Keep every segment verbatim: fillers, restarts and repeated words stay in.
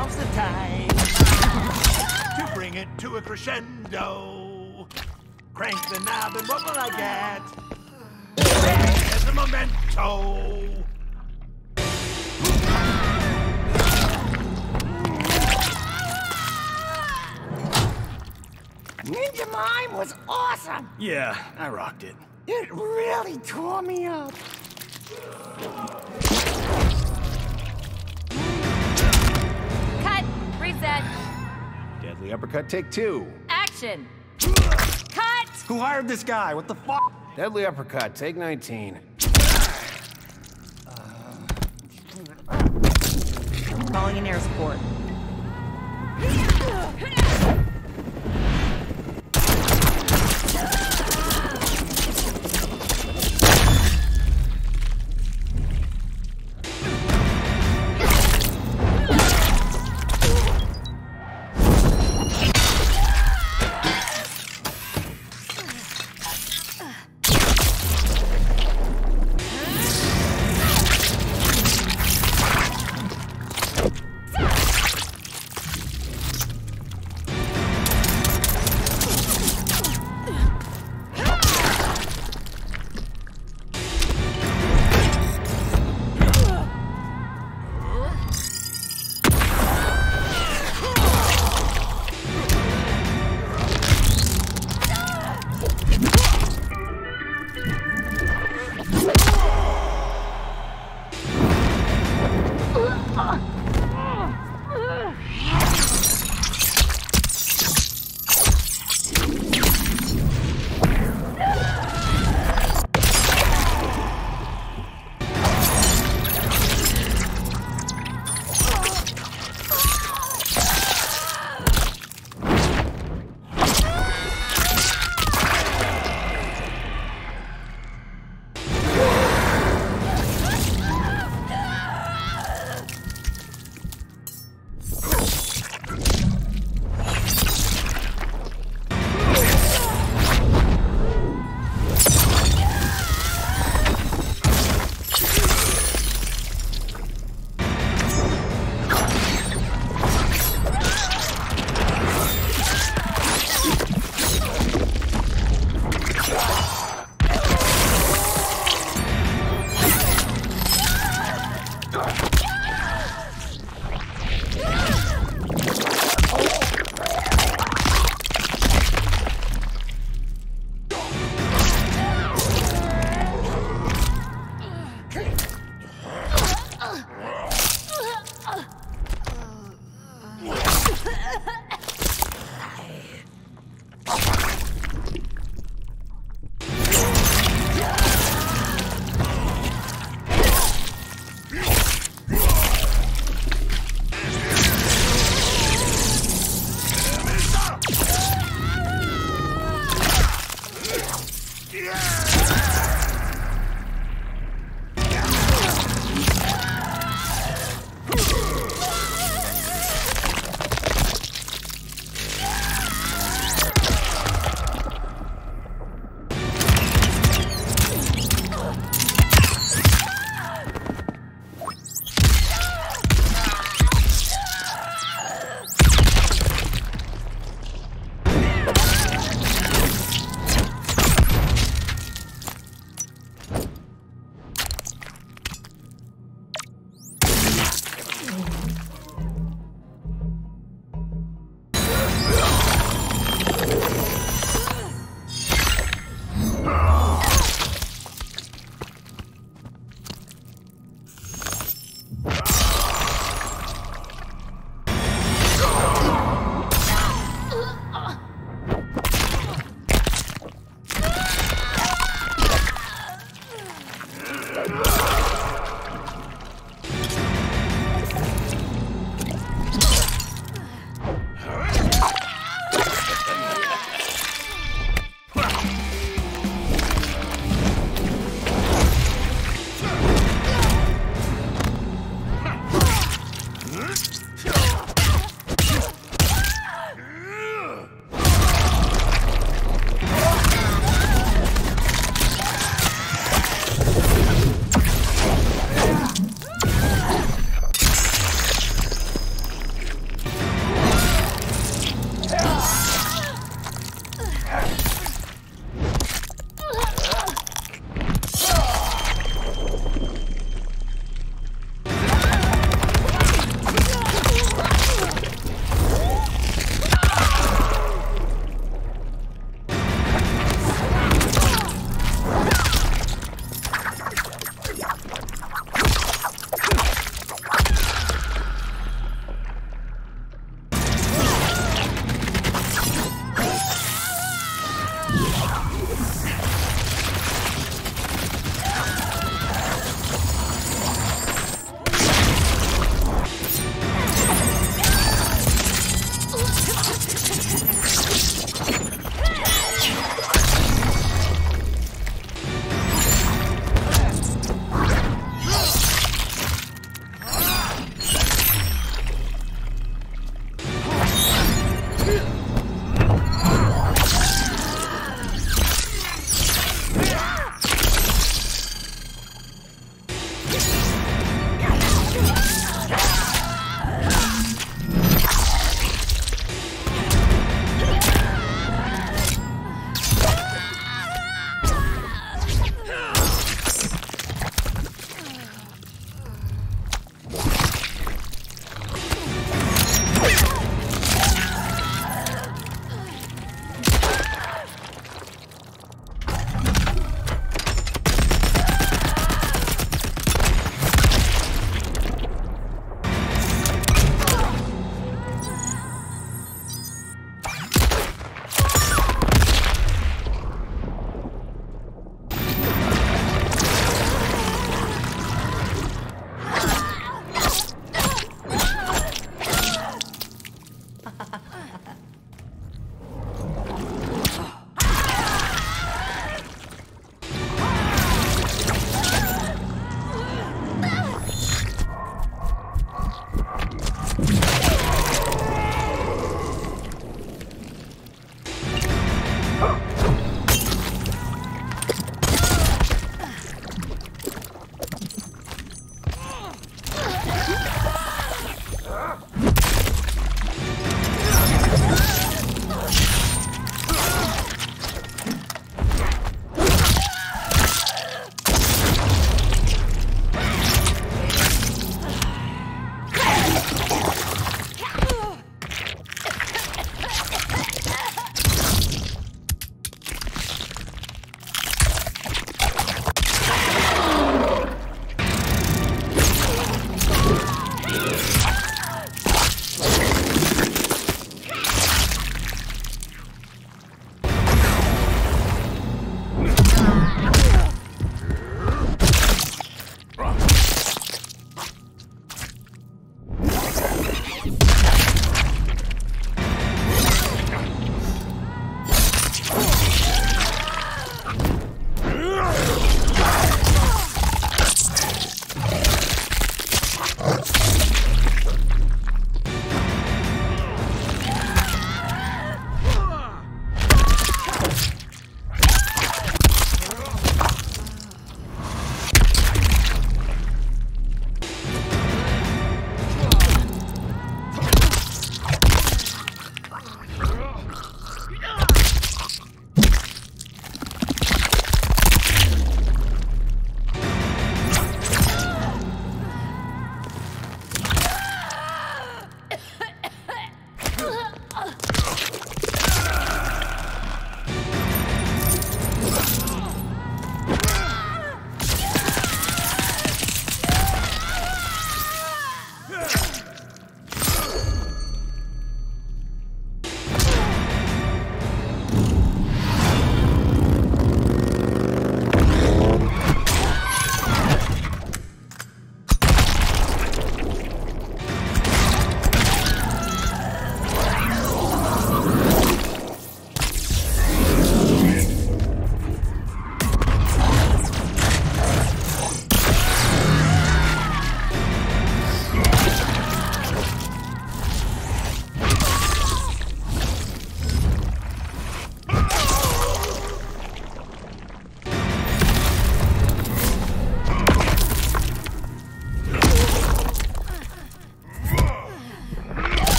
now's the time to bring it to a crescendo. Crank the knob and what will I get? There's a memento. Ninja Mime was awesome! Yeah, I rocked it. It really tore me up. Cut! Reset. Deadly uppercut, take two. Action! Cut! Who hired this guy? What the fuck? Deadly uppercut, take nineteen. Uh... I'm calling in air support.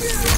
Yeah.